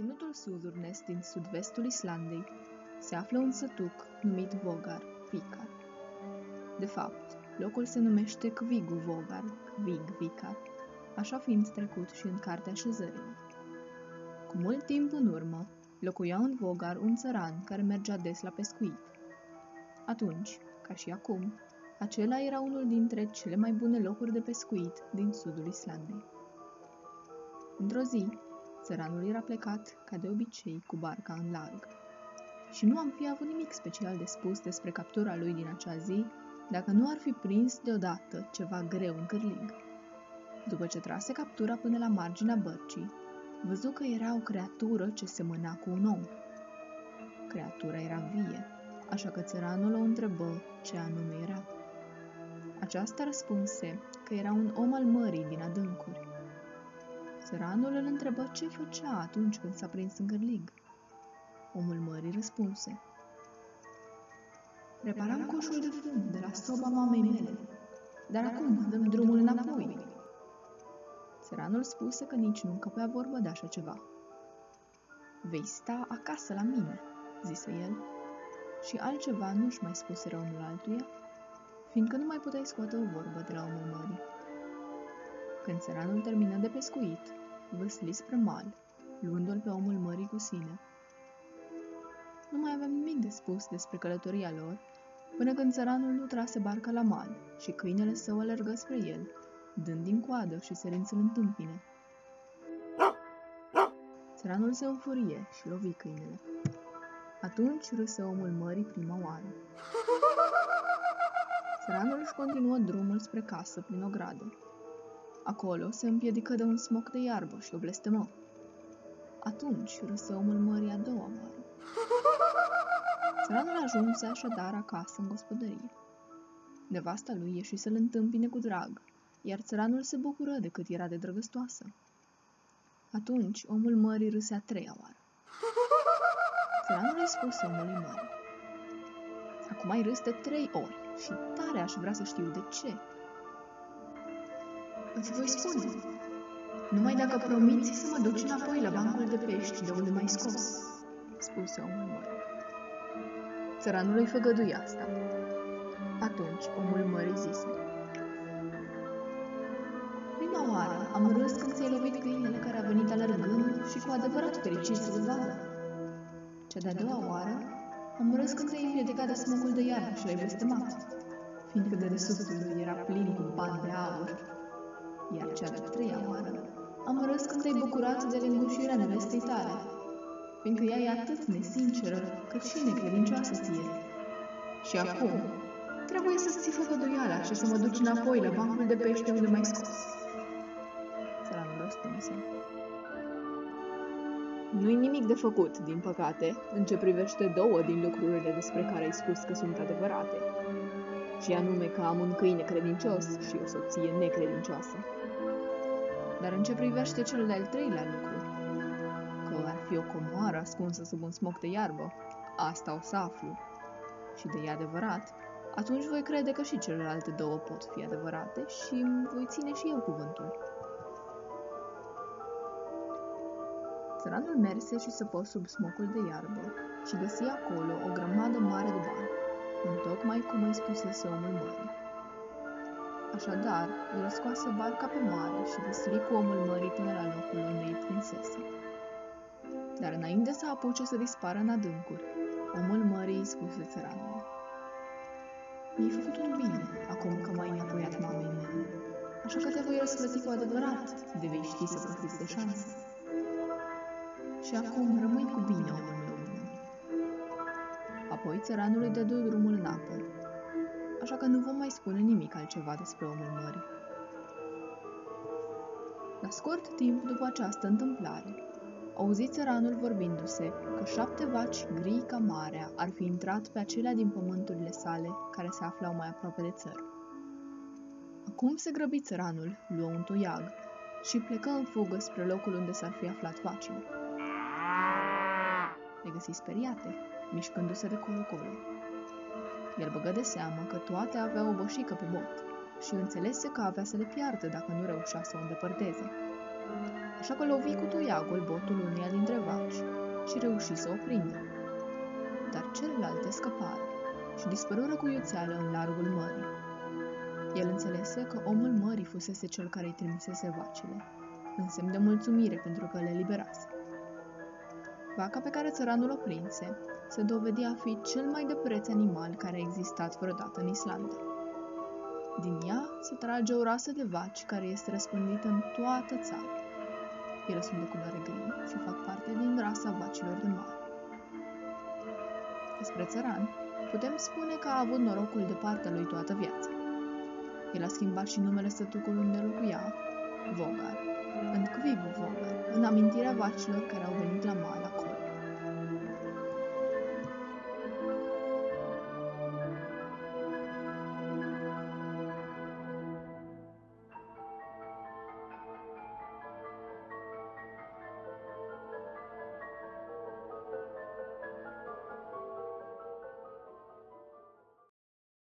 ținutul Suzurnes din sud-vestul Islandei se află un sătuc numit Vogar, Vicar. De fapt, locul se numește Cvigu Vogar, Vicar, așa fiind trecut și în Cartea Șezărilor. Cu mult timp în urmă, locuia în Vogar un țăran care mergea des la pescuit. Atunci, ca și acum, acela era unul dintre cele mai bune locuri de pescuit din sudul Islandei. Într-o zi, țăranul era plecat, ca de obicei, cu barca în larg. Și nu am fi avut nimic special de spus despre captura lui din acea zi, dacă nu ar fi prins deodată ceva greu în cârlig. După ce trase captura până la marginea bărcii, văzu că era o creatură ce semăna cu un om. Creatura era vie, așa că țăranul o întrebă ce anume era. Aceasta răspunse că era un om al mării din adâncuri. Țăranul îl întrebă ce făcea atunci când s-a prins în cârlig. Omul mării răspunse: "Reparam coșul de fum de la soba mamei mele, dar acum dăm drumul înapoi." Țăranul spuse că nici nu încăpea vorba de așa ceva. "Vei sta acasă la mine," zise el, și altceva nu-și mai spuseră unul altuia, fiindcă nu mai puteai scoate o vorbă de la omul mării. Când țăranul termină de pescuit, văsli spre mal, luându-l pe omul mării cu sine. Nu mai avem nimic de spus despre călătoria lor, până când țăranul nu trase barca la mal și câinele său alergă spre el, dând din coadă și sărind să-l întâmpine. Țăranul se înfurie și lovi câinele. Atunci râse omul mării prima oară. Țăranul își continuă drumul spre casă prin o gradă. Acolo se împiedică de un smoc de iarbă și o blestemă. Atunci râse omul mării a doua oară. Țăranul ajunse așadar acasă în gospodărie. Nevasta lui ieși să-l întâmpine cu drag, iar țăranul se bucură de cât era de drăgăstoasă. Atunci omul mării râse a treia oară. Țăranul îi spuse omului mării: "Acum ai râs de 3 ori și tare aș vrea să știu de ce." "Îți voi spune, numai dacă promiți să mă duci înapoi la bancul de pești de unde m-ai scos," spuse omul mării. Țăranul îi făgădui asta. Atunci omul mării zise: "Prima oară am râs când ți-ai lovit câinele care a venit alergând și cu adevărat fericit să-l vadă. Cea de-a doua oară am râs când te-ai împiedicat de smocul de iarbă și l-ai blestemat, fiindcă dedesubtul lui era plin cu bani de aur. Iar cea de-a treia oară am râs când te-ai bucurat de lingușirea nevestei tale, fiindcă ea e atât nesinceră cât și necredincioasă ție. Și acum trebuie să-ți ții făgăduiala și să mă duci înapoi la bancul de pește unde m-ai scos." Țăranul răspunse: "Nu-i nimic de făcut, din păcate, în ce privește 2 din lucrurile despre care ai spus că sunt adevărate, și anume că am un câine credincios și o soție necredincioasă. Dar în ce privește cel de-al 3-lea lucru, că ar fi o comoară ascunsă sub un smoc de iarbă, asta o să aflu. Și de e adevărat, atunci voi crede că și celelalte 2 pot fi adevărate și voi ține și eu cuvântul." Țăranul merse și săpă sub smocul de iarbă și găsi acolo o grămadă mare de bani, întocmai cum îi spusese omul mării. Așadar, îl răscoase barca pe mare și văsli cu omul mării până la locul unde îi prinsese. Dar înainte să apuce să dispară în adâncuri, omul mării îi spuse țăranului: "Mi-ai făcut un bine acum că m-ai înapoiat mamei mele, așa că te voi răsplăti cu adevărat, de vei ști să profiți de șansă. Și acum rămâi cu bine, omul meu." Apoi țăranul îi dădu drumul în apă, așa că nu vom mai spune nimic altceva despre omul mării. La scurt timp după această întâmplare, auzi țăranul vorbindu-se că 7 vaci gri ca marea ar fi intrat pe acelea din pământurile sale care se aflau mai aproape de țăr. Acum se grăbi țăranul, luă un toiag și plecă în fugă spre locul unde s-ar fi aflat vacile. Le găsi speriate, mișcându-se de colo-colo. El băgă de seamă că toate aveau o boșică pe bot și înțelese că avea să le piardă dacă nu reușea să o îndepărteze. așa că lovi cu toiagul botul uneia dintre vaci și reuși să o prindă. Dar celelalte scăpară și dispărură cu iuțeală în largul mării. El înțelese că omul mării fusese cel care îi trimisese vacile, în semn de mulțumire pentru că le liberase. Vaca pe care țăranul o prinse se dovedi a fi cel mai de preț animal care a existat vreodată în Islanda. Din ea se trage o rasă de vaci care este răspândită în toată țara. Ele sunt de culoare gri și fac parte din rasa vacilor de mare. Despre țăran putem spune că a avut norocul de partea lui toată viața. El a schimbat și numele sătucului unde locuia, Vogar, în Cvigu Vogar, în amintirea vacilor care au venit la Mala